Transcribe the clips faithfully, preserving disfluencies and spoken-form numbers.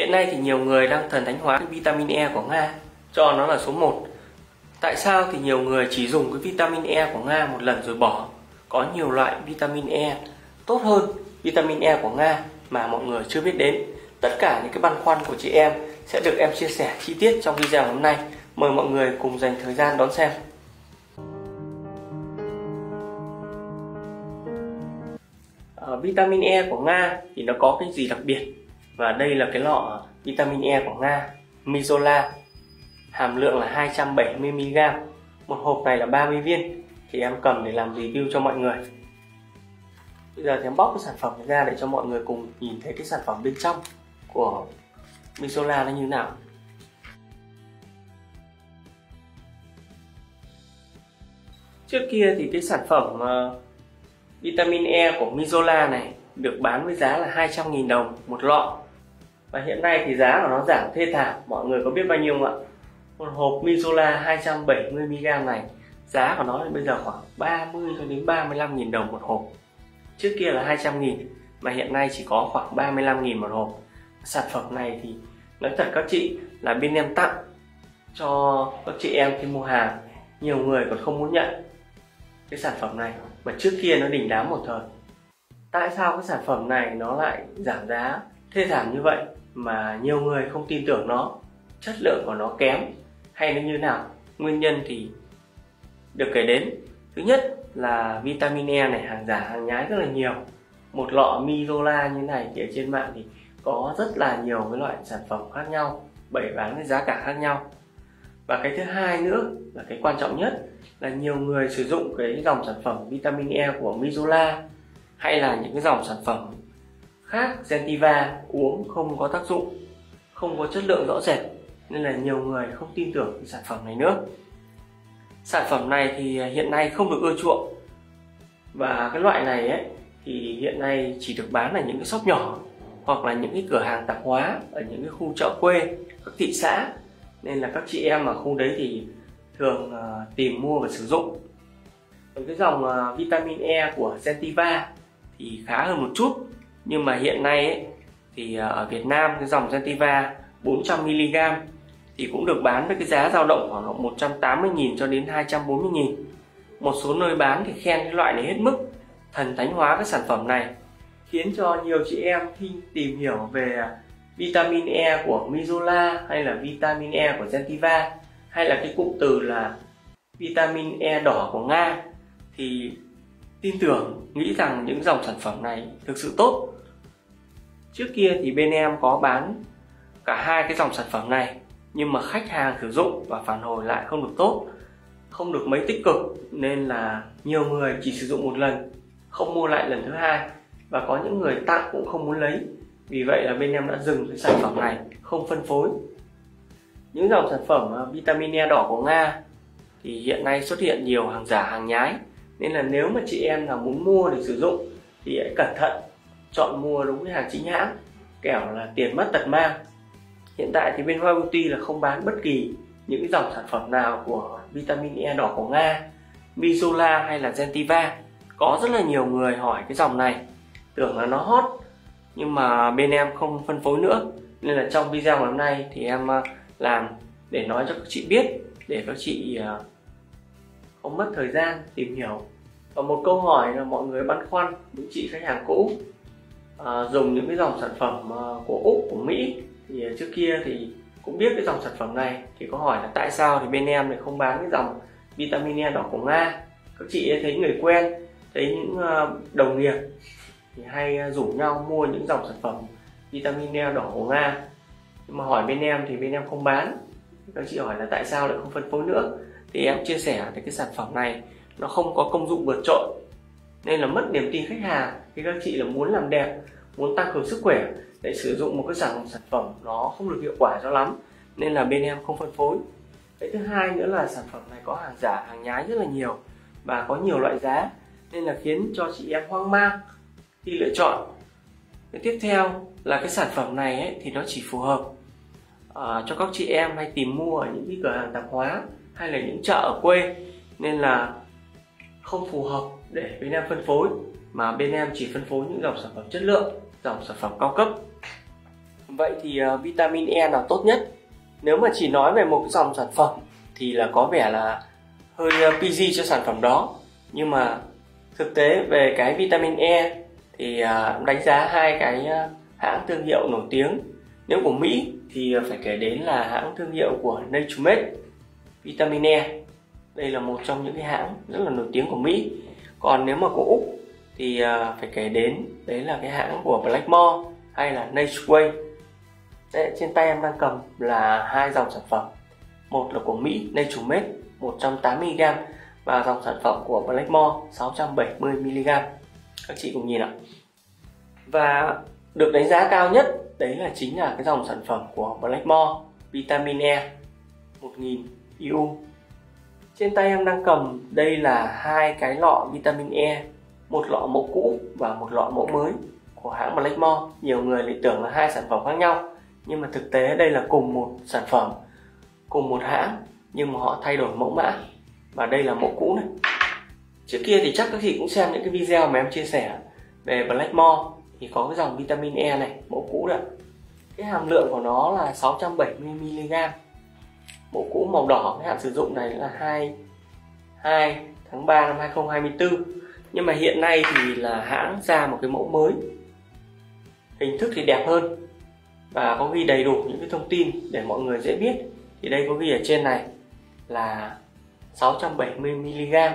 Hiện nay thì nhiều người đang thần thánh hóa cái vitamin E của Nga, cho nó là số một. Tại sao thì nhiều người chỉ dùng cái vitamin E của Nga một lần rồi bỏ? Có nhiều loại vitamin E tốt hơn vitamin E của Nga mà mọi người chưa biết đến. Tất cả những cái băn khoăn của chị em sẽ được em chia sẻ chi tiết trong video hôm nay. Mời mọi người cùng dành thời gian đón xem. Ở vitamin E của Nga thì nó có cái gì đặc biệt? Và đây là cái lọ vitamin E của Nga Misola, hàm lượng là hai trăm bảy mươi mi li gam. Một hộp này là ba mươi viên. Thì em cầm để làm review cho mọi người. Bây giờ thì em bóc cái sản phẩm này ra để cho mọi người cùng nhìn thấy cái sản phẩm bên trong của Misola nó như thế nào. Trước kia thì cái sản phẩm uh, vitamin E của Misola này được bán với giá là hai trăm nghìn đồng một lọ. Và hiện nay thì giá của nó giảm thê thảm, mọi người có biết bao nhiêu không ạ? Một hộp Misola hai trăm bảy mươi mi li gam này, giá của nó bây giờ khoảng ba mươi cho đến ba mươi lăm nghìn đồng một hộp. Trước kia là hai trăm nghìn mà hiện nay chỉ có khoảng ba mươi lăm nghìn một hộp. Sản phẩm này thì nói thật các chị là bên em tặng cho các chị em khi mua hàng. Nhiều người còn không muốn nhận cái sản phẩm này mà trước kia nó đình đám một thời. Tại sao cái sản phẩm này nó lại giảm giá thê thảm như vậy mà nhiều người không tin tưởng nó, chất lượng của nó kém hay nó như nào? Nguyên nhân thì được kể đến. Thứ nhất là vitamin E này hàng giả hàng nhái rất là nhiều. Một lọ Misola như này thì ở trên mạng thì có rất là nhiều cái loại sản phẩm khác nhau, bày bán với giá cả khác nhau. Và cái thứ hai nữa là cái quan trọng nhất là nhiều người sử dụng cái dòng sản phẩm vitamin E của Misola hay là những cái dòng sản phẩm khác Gentiva uống không có tác dụng, không có chất lượng rõ rệt, nên là nhiều người không tin tưởng cái sản phẩm này nữa. Sản phẩm này thì hiện nay không được ưa chuộng. Và cái loại này ấy, thì hiện nay chỉ được bán ở những cái shop nhỏ hoặc là những cái cửa hàng tạp hóa ở những cái khu chợ quê, các thị xã. Nên là các chị em ở khu đấy thì thường uh, tìm mua và sử dụng. Còn cái dòng uh, vitamin E của Gentiva thì khá hơn một chút. Nhưng mà hiện nay ấy, thì uh, ở Việt Nam cái dòng Gentiva bốn trăm mi li gam thì cũng được bán với cái giá dao động khoảng một trăm tám mươi nghìn cho đến hai trăm bốn mươi nghìn. Một số nơi bán thì khen cái loại này hết mức, thần thánh hóa cái sản phẩm này, khiến cho nhiều chị em khi tìm hiểu về vitamin E của Misola hay là vitamin E của Gentiva hay là cái cụm từ là vitamin E đỏ của Nga thì tin tưởng, nghĩ rằng những dòng sản phẩm này thực sự tốt. Trước kia thì bên em có bán cả hai cái dòng sản phẩm này, nhưng mà khách hàng sử dụng và phản hồi lại không được tốt, không được mấy tích cực, nên là nhiều người chỉ sử dụng một lần, không mua lại lần thứ hai. Và có những người tặng cũng không muốn lấy. Vì vậy là bên em đã dừng cái sản phẩm này, không phân phối. Những dòng sản phẩm vitamin E đỏ của Nga thì hiện nay xuất hiện nhiều hàng giả hàng nhái, nên là nếu mà chị em nào muốn mua để sử dụng thì hãy cẩn thận, chọn mua đúng cái hàng chính hãng, kẻo là tiền mất tật mang. Hiện tại thì bên Hoa Beauty là không bán bất kỳ những dòng sản phẩm nào của vitamin E đỏ của Nga, Misola hay là Gentiva. Có rất là nhiều người hỏi cái dòng này, tưởng là nó hot, nhưng mà bên em không phân phối nữa. Nên là trong video ngày hôm nay thì em làm để nói cho các chị biết, để các chị không mất thời gian tìm hiểu. Và một câu hỏi là mọi người băn khoăn, những chị khách hàng cũ dùng những cái dòng sản phẩm của Úc, của Mỹ thì trước kia thì cũng biết cái dòng sản phẩm này, thì có hỏi là tại sao thì bên em lại không bán cái dòng vitamin E đỏ của Nga. Các chị thấy người quen, thấy những đồng nghiệp thì hay rủ nhau mua những dòng sản phẩm vitamin E đỏ của Nga, nhưng mà hỏi bên em thì bên em không bán. Các chị hỏi là tại sao lại không phân phối nữa, thì em chia sẻ thì cái sản phẩm này nó không có công dụng vượt trội, nên là mất niềm tin khách hàng. Thì các chị là muốn làm đẹp, muốn tăng cường sức khỏe, để sử dụng một cái sản phẩm nó không được hiệu quả cho lắm, nên là bên em không phân phối. Cái thứ hai nữa là sản phẩm này có hàng giả hàng nhái rất là nhiều và có nhiều loại giá, nên là khiến cho chị em hoang mang khi lựa chọn. Cái tiếp theo là cái sản phẩm này ấy, thì nó chỉ phù hợp uh, cho các chị em hay tìm mua ở những cái cửa hàng tạp hóa hay là những chợ ở quê, nên là không phù hợp để bên em phân phối, mà bên em chỉ phân phối những dòng sản phẩm chất lượng, dòng sản phẩm cao cấp. Vậy thì uh, vitamin E là tốt nhất? Nếu mà chỉ nói về một cái dòng sản phẩm thì là có vẻ là hơi pê giê cho sản phẩm đó, nhưng mà thực tế về cái vitamin E thì uh, đánh giá hai cái uh, hãng thương hiệu nổi tiếng. Nếu của Mỹ thì phải kể đến là hãng thương hiệu của Nature Made, vitamin E. Đây là một trong những cái hãng rất là nổi tiếng của Mỹ. Còn nếu mà của Úc thì phải kể đến đấy là cái hãng của Blackmore hay là Nature's Way. Đấy, trên tay em đang cầm là hai dòng sản phẩm. Một là của Mỹ Nature Made một trăm tám mươi mi li gam và dòng sản phẩm của Blackmore sáu trăm bảy mươi mi li gam. Các chị cùng nhìn ạ. Và được đánh giá cao nhất đấy là chính là cái dòng sản phẩm của Blackmore vitamin E một nghìn i u. Trên tay em đang cầm đây là hai cái lọ vitamin E, một lọ mẫu cũ và một lọ mẫu mới của hãng Blackmore. Nhiều người lại tưởng là hai sản phẩm khác nhau, nhưng mà thực tế đây là cùng một sản phẩm, cùng một hãng, nhưng mà họ thay đổi mẫu mã. Và đây là mẫu cũ này. Trước kia thì chắc các chị cũng xem những cái video mà em chia sẻ về Blackmore thì có cái dòng vitamin E này, mẫu cũ này. Cái hàm lượng của nó là sáu trăm bảy mươi mi li gam. Mẫu cũ màu đỏ, cái hạn sử dụng này là hai mươi hai tháng ba năm hai nghìn không trăm hai mươi tư. Nhưng mà hiện nay thì là hãng ra một cái mẫu mới, hình thức thì đẹp hơn và có ghi đầy đủ những cái thông tin để mọi người dễ biết. Thì đây có ghi ở trên này là sáu trăm bảy mươi mi li gam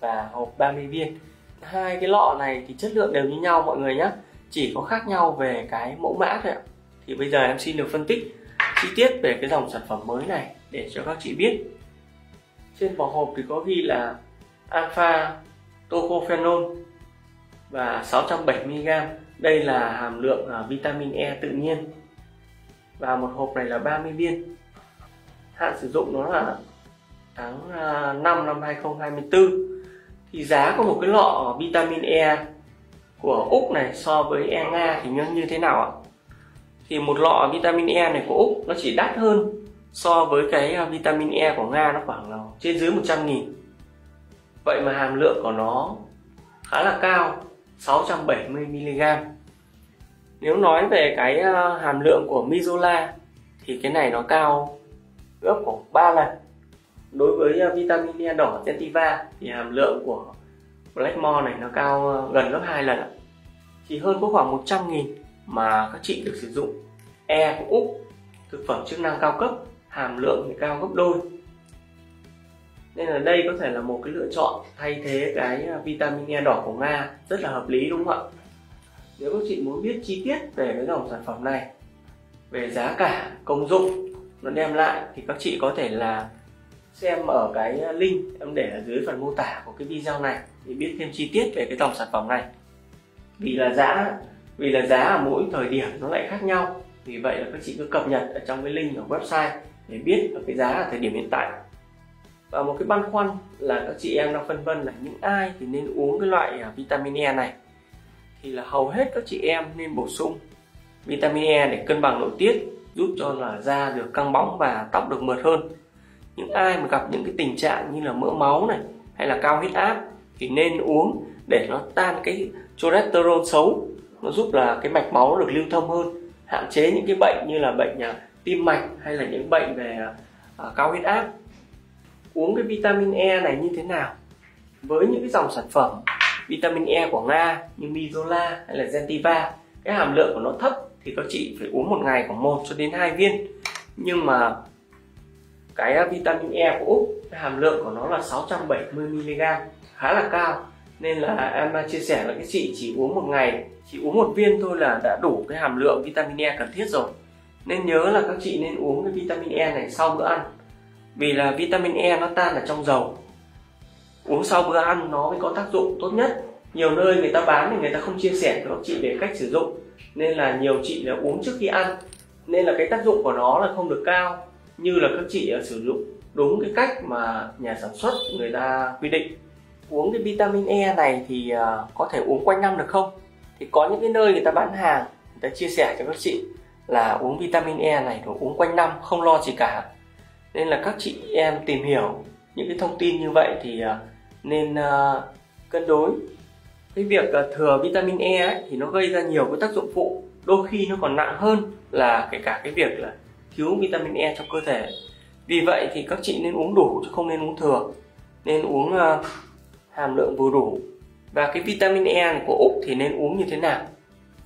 và hộp ba mươi viên. Hai cái lọ này thì chất lượng đều như nhau mọi người nhé, chỉ có khác nhau về cái mẫu mã thôi ạ. Thì bây giờ em xin được phân tích chi tiết về cái dòng sản phẩm mới này để cho các chị biết. Trên vỏ hộp thì có ghi là alpha tocophenol và sáu trăm bảy mươi mi li gam. Đây là hàm lượng vitamin E tự nhiên. Và một hộp này là ba mươi viên. Hạn sử dụng nó là tháng năm năm hai nghìn không trăm hai mươi tư. Thì giá của một cái lọ vitamin E của Úc này so với E Nga thì như thế nào ạ? Thì một lọ vitamin E này của Úc nó chỉ đắt hơn so với cái vitamin E của Nga, nó khoảng là trên dưới một trăm nghìn. Vậy mà hàm lượng của nó khá là cao, sáu trăm bảy mươi mi li gam. Nếu nói về cái hàm lượng của Misola thì cái này nó cao gấp khoảng ba lần. Đối với vitamin E đỏ Gentiva thì hàm lượng của Blackmore này nó cao gần gấp hai lần ạ. Chỉ hơn có khoảng một trăm nghìn mà các chị được sử dụng E của Úc, thực phẩm chức năng cao cấp, hàm lượng thì cao gấp đôi. Nên là đây có thể là một cái lựa chọn thay thế cái vitamin E đỏ của Nga rất là hợp lý, đúng không ạ? Nếu các chị muốn biết chi tiết về cái dòng sản phẩm này, về giá cả, công dụng nó đem lại thì các chị có thể là xem ở cái link em để ở dưới phần mô tả của cái video này để biết thêm chi tiết về cái dòng sản phẩm này. Vì là giá vì là giá ở mỗi thời điểm nó lại khác nhau, vì vậy là các chị cứ cập nhật ở trong cái link ở website để biết được cái giá ở thời điểm hiện tại. Và một cái băn khoăn là các chị em đang phân vân là những ai thì nên uống cái loại vitamin E này, thì là hầu hết các chị em nên bổ sung vitamin E để cân bằng nội tiết, giúp cho là da được căng bóng và tóc được mượt hơn. Những ai mà gặp những cái tình trạng như là mỡ máu này hay là cao huyết áp thì nên uống để nó tan cái cholesterol xấu, nó giúp là cái mạch máu được lưu thông hơn, hạn chế những cái bệnh như là bệnh tim mạch hay là những bệnh về cao huyết áp. Uống cái vitamin E này như thế nào? Với những cái dòng sản phẩm vitamin E của Nga như Misola hay là Gentiva, cái hàm lượng của nó thấp thì các chị phải uống một ngày khoảng một cho đến hai viên. Nhưng mà cái vitamin E của Úc, cái hàm lượng của nó là sáu trăm bảy mươi mi li gam, khá là cao. Nên là em chia sẻ là các chị chỉ uống một ngày, chỉ uống một viên thôi là đã đủ cái hàm lượng vitamin E cần thiết rồi. Nên nhớ là các chị nên uống cái vitamin E này sau bữa ăn, vì là vitamin E nó tan ở trong dầu. Uống sau bữa ăn nó mới có tác dụng tốt nhất. Nhiều nơi người ta bán thì người ta không chia sẻ cho các chị về cách sử dụng, nên là nhiều chị là uống trước khi ăn, nên là cái tác dụng của nó là không được cao như là các chị sử dụng đúng cái cách mà nhà sản xuất người ta quy định. Uống cái vitamin E này thì có thể uống quanh năm được không? Thì có những cái nơi người ta bán hàng, người ta chia sẻ cho các chị là uống vitamin E này rồi uống quanh năm, không lo gì cả. Nên là các chị em tìm hiểu những cái thông tin như vậy thì nên cân đối. Cái việc thừa vitamin E ấy, thì nó gây ra nhiều cái tác dụng phụ đôi khi nó còn nặng hơn là kể cả cái việc là thiếu vitamin E trong cơ thể. Vì vậy thì các chị nên uống đủ chứ không nên uống thừa, nên uống uh, hàm lượng vừa đủ. Và cái vitamin E của Úc thì nên uống như thế nào?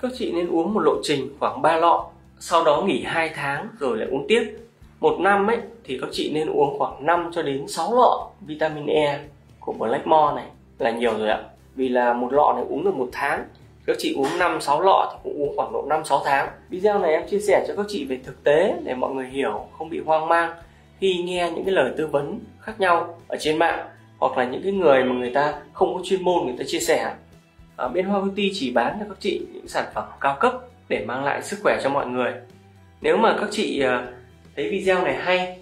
Các chị nên uống một lộ trình khoảng ba lọ, sau đó nghỉ hai tháng rồi lại uống tiếp. Một năm ấy thì các chị nên uống khoảng năm cho đến sáu lọ vitamin E của Blackmore này là nhiều rồi ạ. Vì là một lọ này uống được một tháng, các chị uống năm sáu lọ thì cũng uống khoảng độ năm sáu tháng. Video này em chia sẻ cho các chị về thực tế để mọi người hiểu, không bị hoang mang khi nghe những cái lời tư vấn khác nhau ở trên mạng, hoặc là những cái người mà người ta không có chuyên môn người ta chia sẻ. Ở bên Hoa Beauty chỉ bán cho các chị những sản phẩm cao cấp để mang lại sức khỏe cho mọi người. Nếu mà các chị thấy video này hay,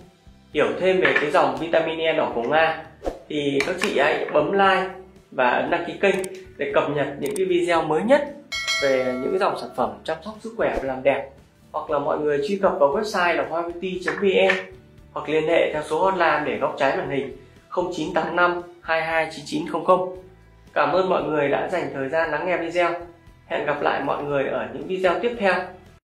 hiểu thêm về cái dòng vitamin E đỏ của Nga, thì các chị hãy bấm like và ấn đăng ký kênh để cập nhật những cái video mới nhất về những cái dòng sản phẩm chăm sóc sức khỏe và làm đẹp. Hoặc là mọi người truy cập vào website là hoa beauty chấm vn, hoặc liên hệ theo số hotline để góc trái màn hình không chín tám năm hai hai chín chín không không. Cảm ơn mọi người đã dành thời gian lắng nghe video. Hẹn gặp lại mọi người ở những video tiếp theo.